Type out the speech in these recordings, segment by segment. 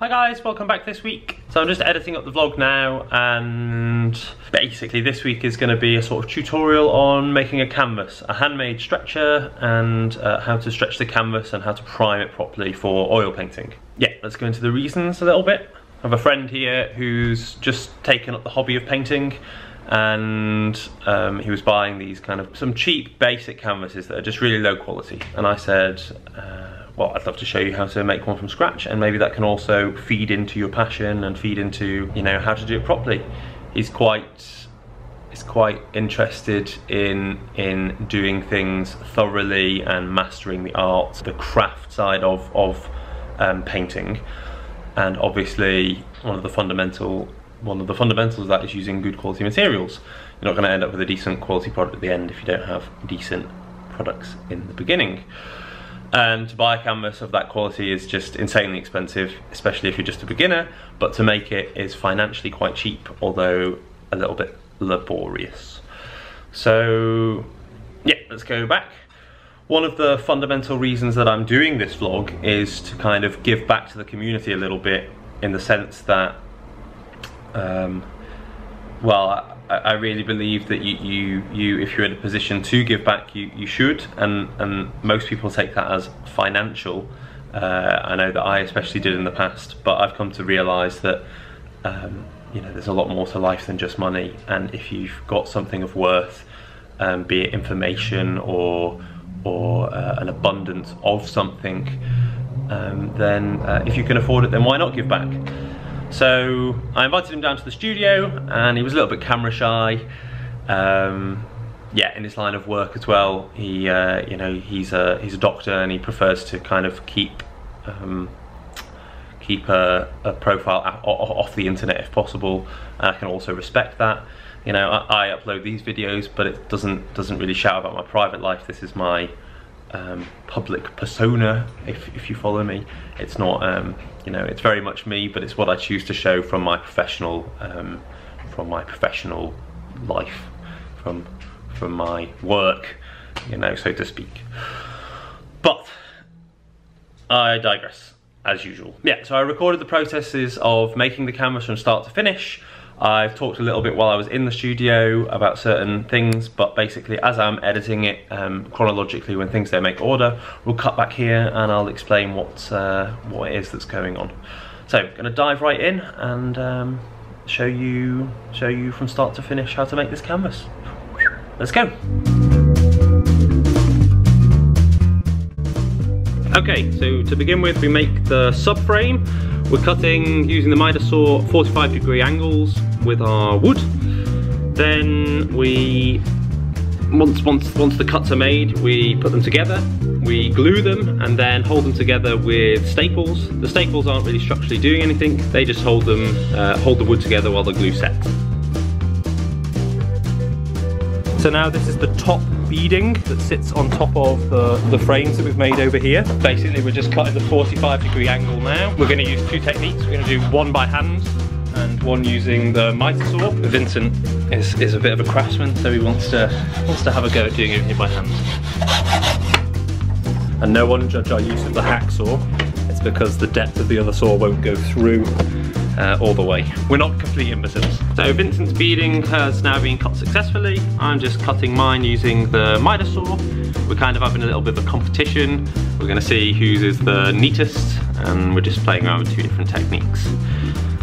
Hi guys, welcome back this week. So I'm just editing up the vlog now, and basically this week is going to be a sort of tutorial on making a canvas, a handmade stretcher, and how to stretch the canvas and how to prime it properly for oil painting. Yeah, let's go into the reasons a little bit. I have a friend here who's just taken up the hobby of painting, and he was buying these kind of some cheap basic canvases that are just really low quality, and I said, well, I'd love to show you how to make one from scratch, and maybe that can also feed into your passion and feed into, you know, how to do it properly. He's quite interested in doing things thoroughly and mastering the art, the craft side of painting. And obviously, one of the fundamentals of that is using good quality materials. You're not going to end up with a decent quality product at the end if you don't have decent products in the beginning. And to buy a canvas of that quality is just insanely expensive, especially if you're just a beginner, but to make it is financially quite cheap, although a little bit laborious. So yeah, let's go back. One of the fundamental reasons that I'm doing this vlog is to kind of give back to the community a little bit, in the sense that, well, I really believe that you if you're in a position to give back, you should, and most people take that as financial. I know that I especially did in the past, but I've come to realise that you know, there's a lot more to life than just money, and if you've got something of worth, be it information or an abundance of something, then if you can afford it, then why not give back? So I invited him down to the studio, and he was a little bit camera shy. Yeah, in his line of work as well, he you know, he's a doctor, and he prefers to kind of keep a profile off the internet if possible. And I can also respect that. You know, I upload these videos, but it doesn't really shout about my private life. This is my public persona, if you follow me. It's not, you know, it's very much me, but it's what I choose to show from my professional life, from my work, you know, so to speak. But I digress, as usual. Yeah, so I recorded the processes of making the canvas from start to finish. I've talked a little bit while I was in the studio about certain things, but basically as I'm editing it chronologically, when things don't make order, we'll cut back here and I'll explain what it is that's going on. So I'm going to dive right in and show you from start to finish how to make this canvas. Let's go! Okay, so to begin with, we make the subframe. We're cutting using the miter saw 45-degree angles with our wood. Then we, once the cuts are made, we put them together, we glue them, and then hold them together with staples. The staples aren't really structurally doing anything; they just hold them, hold the wood together while the glue sets. So now this is the top beading that sits on top of the frames that we've made over here. Basically, we're just cutting the 45-degree angle now. We're going to use two techniques. We're going to do one by hand and one using the miter saw. Vincent is a bit of a craftsman, so he wants to have a go at doing everything by hand. And no one judge our use of the hacksaw. It's because the depth of the other saw won't go through all the way. We're not complete imbeciles. So Vincent's beading has now been cut successfully. I'm just cutting mine using the miter saw. We're kind of having a little bit of a competition. We're going to see whose is the neatest, and we're just playing around with two different techniques.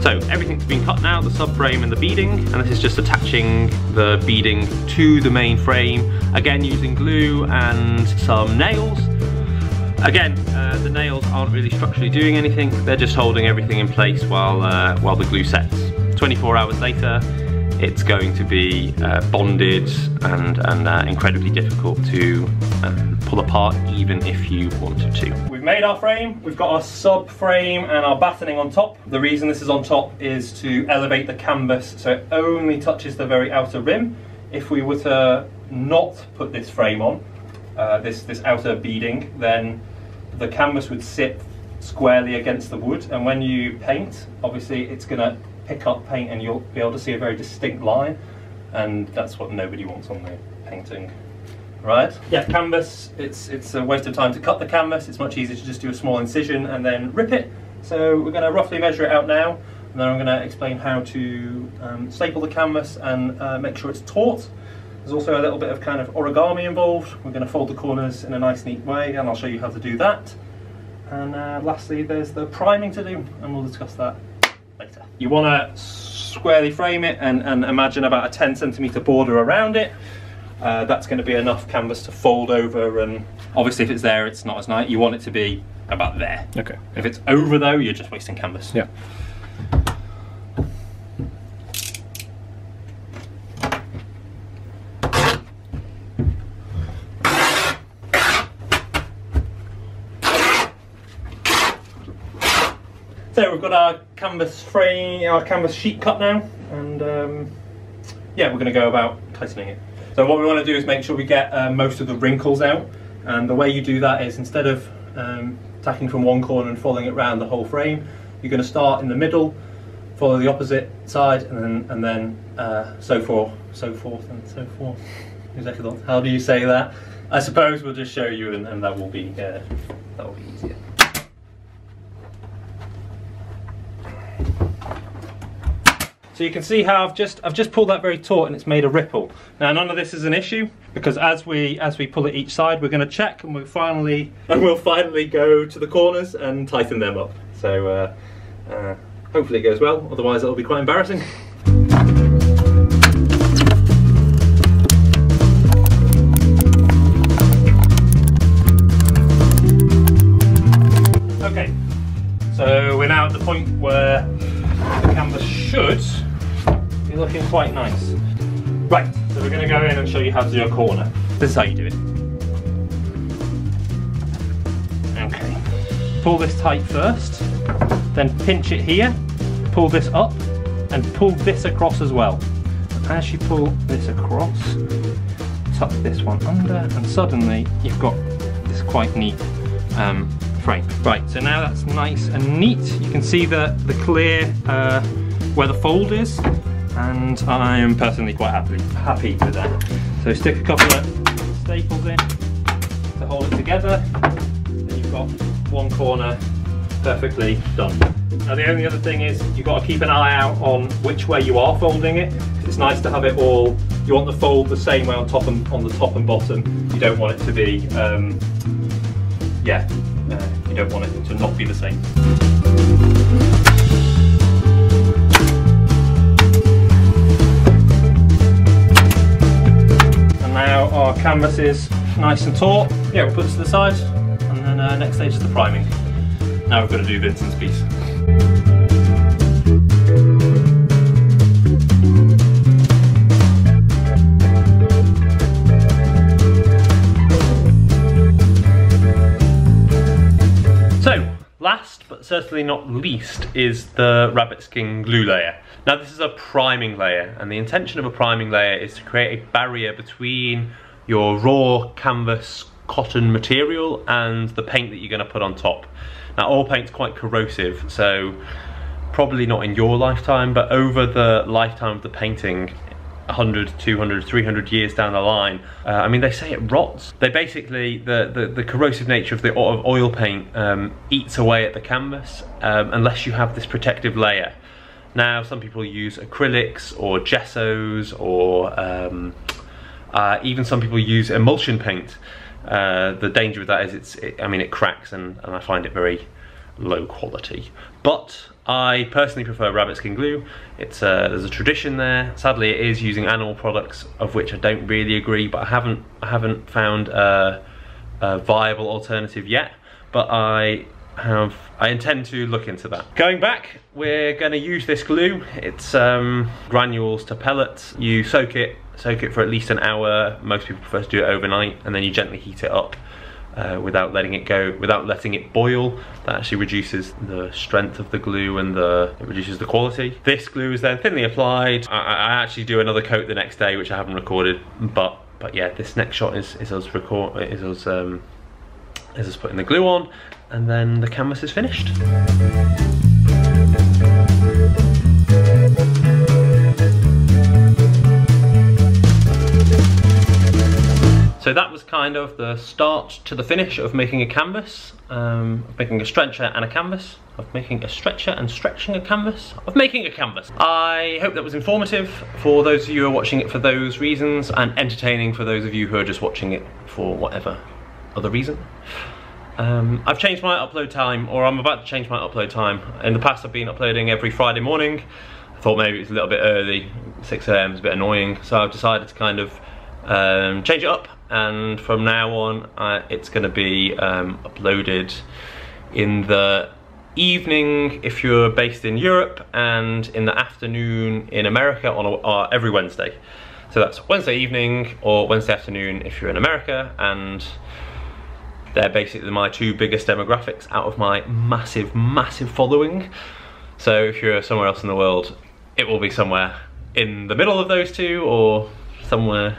So everything's been cut now, the subframe and the beading, and this is just attaching the beading to the main frame, again using glue and some nails. Again, the nails aren't really structurally doing anything, they're just holding everything in place while the glue sets. 24 hours later, it's going to be bonded and incredibly difficult to pull apart, even if you wanted to. We've made our frame, we've got our sub-frame and our battening on top. The reason this is on top is to elevate the canvas so it only touches the very outer rim. If we were to not put this frame on, this outer beading, then the canvas would sit squarely against the wood, and when you paint, obviously it's going to pick up paint and you'll be able to see a very distinct line, and that's what nobody wants on their painting, right? Yeah, canvas, it's a waste of time to cut the canvas. It's much easier to just do a small incision and then rip it, So we're going to roughly measure it out now, and then I'm going to explain how to staple the canvas and make sure it's taut. There's also a little bit of kind of origami involved. We're going to fold the corners in a nice neat way, and I'll show you how to do that. And lastly, there's the priming to do, and we'll discuss that later. You want to squarely frame it and imagine about a 10-centimeter border around it. That's going to be enough canvas to fold over, and obviously if it's there it's not as nice. You want it to be about there. Okay. If it's over though, you're just wasting canvas. Yeah. So we've got our canvas frame, our canvas sheet cut now, and yeah, we're going to go about tightening it. So what we want to do is make sure we get most of the wrinkles out, and the way you do that is instead of tacking from one corner and following it round the whole frame, you're going to start in the middle, follow the opposite side, and then so forth. Exactly. How do you say that? I suppose we'll just show you, and that will be easier. So you can see how I've just pulled that very taut, and it's made a ripple. Now none of this is an issue, because as we pull it each side, we're going to check, and we'll finally go to the corners and tighten them up. So hopefully it goes well. Otherwise it'll be quite embarrassing. Okay, so we're now at the point where the canvas should be looking quite nice. Right, so we're going to go in and show you how to do a corner. This is how you do it. Okay, pull this tight first, then pinch it here, pull this up, and pull this across as well. As you pull this across, tuck this one under, and suddenly you've got this quite neat frame. Right, so now that's nice and neat. You can see the clear where the fold is, and I am personally quite happy with that. So stick a couple of staples in to hold it together, and you've got one corner perfectly done. Now the only other thing is you've got to keep an eye out on which way you are folding it. It's nice to have it all. You want the fold the same way on the top and bottom. You don't want it to be you don't want it to not be the same. And now our canvas is nice and taut. Yeah, we'll put this to the side, and then next stage is the priming. Now we've got to do Vincent's piece. Last, but certainly not least, is the rabbit skin glue layer. Now this is a priming layer, and the intention of a priming layer is to create a barrier between your raw canvas cotton material and the paint that you're going to put on top. Now all paint's quite corrosive, so probably not in your lifetime, but over the lifetime of the painting, 100, 200, 300 years down the line. I mean, they say it rots. They basically, the corrosive nature of the oil paint eats away at the canvas unless you have this protective layer. Now, some people use acrylics or gessos, or even some people use emulsion paint. The danger with that is it cracks, and I find it very low quality. But I personally prefer rabbit skin glue. There's a tradition there. Sadly, it is using animal products, of which I don't really agree, but I haven't found a viable alternative yet. But I intend to look into that. Going back, we're going to use this glue. It's granules to pellets. You soak it for at least an hour. Most people prefer to do it overnight, and then you gently heat it up. Without letting it boil. That actually reduces the strength of the glue, and it reduces the quality. This glue is then thinly applied. I actually do another coat the next day, which I haven't recorded, but yeah, this next shot is us putting the glue on, and then the canvas is finished. So that was kind of the start to the finish of making a canvas, of making a stretcher and a canvas, of making a stretcher and stretching a canvas, of making a canvas. I hope that was informative for those of you who are watching it for those reasons, and entertaining for those of you who are just watching it for whatever other reason. I've changed my upload time, or I'm about to change my upload time. In the past I've been uploading every Friday morning. I thought maybe it was a little bit early, 6 AM is a bit annoying, so I've decided to kind of change it up, and from now on it's going to be uploaded in the evening if you're based in Europe, and in the afternoon in America on every Wednesday. So that's Wednesday evening or Wednesday afternoon if you're in America, and they're basically my two biggest demographics out of my massive following. So if you're somewhere else in the world, it will be somewhere in the middle of those two or somewhere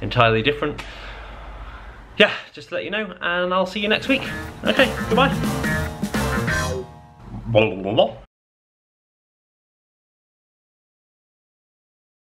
entirely different. Yeah, just to let you know, and I'll see you next week. Okay, goodbye.